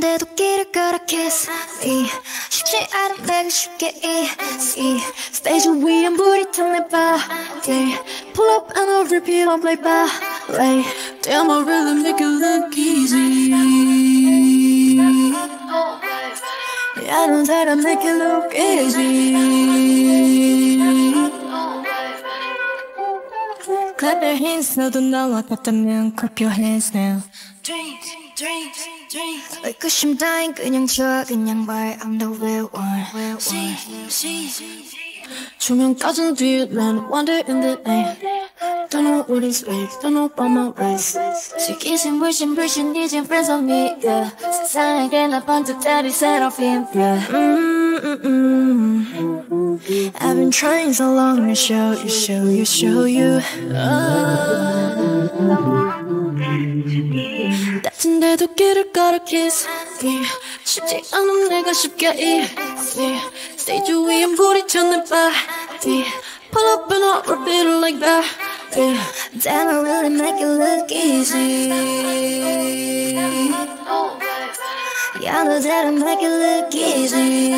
없는데도 길을 걸어 kiss me. 쉽지 않은 내가 쉽게 easy. Stage 위엔 불이 탄 내 body. Pull up and I'll repeat on my body. Damn, I really make it look easy. I don't try to make it look easy. Clap your hands, no, don't know what that means. Clap your hands now. Dreams, dreams, dreams. Like a shim dying, 그냥 줘, 그냥 봐. I'm the real one, real one. 조명 꺼진 뒤에 난 wonder in the night. Don't know what is right, don't know about my race. She kissing, wishing, wishing, needing friends on me, yeah. 세상에게 나 번뜩 다리 seraphim, yeah. I've been trying so long to show you, show you, show you. 따뜻한데도 길을 걸어 kiss me. 쉽지 않은 내가 쉽게 easy. Stage 위엔 불이 쳤는 body. Pull up and I'll repeat it like that. Damn, I really make it look easy. Yeah, I know that I make it look easy.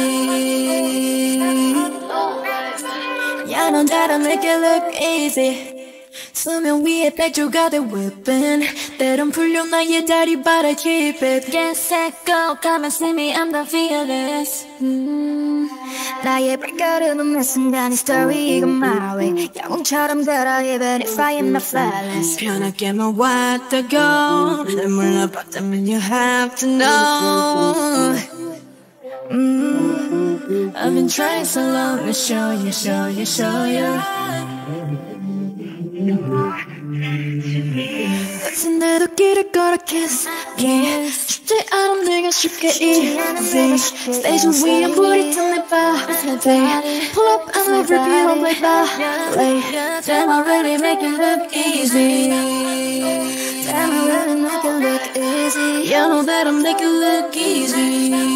Yeah, I know that I make it look easy. 수면 위에 백조가 돼 whipping. 때론 풀려 나의 다리 but I keep it. 개새꺼 come and see me, I'm the fearless. 나의 발걸음은 내 순간의 story. 이건 my way. 영웅처럼 걸어 even if I am not flawless. 편하게만 왔다고 날 몰라봤다면 you have to know. I've been trying so long to show you, show you, show you. 따뜻한데도 길을 걸어 kiss me. 쉽지 않은 내가 쉽게 easy. Stage 위엔 불이 탄 내 body. Pull up and I'll repeat on my body. Damn, I really make it look easy. Damn, I really make it look easy. You know that I make it look easy.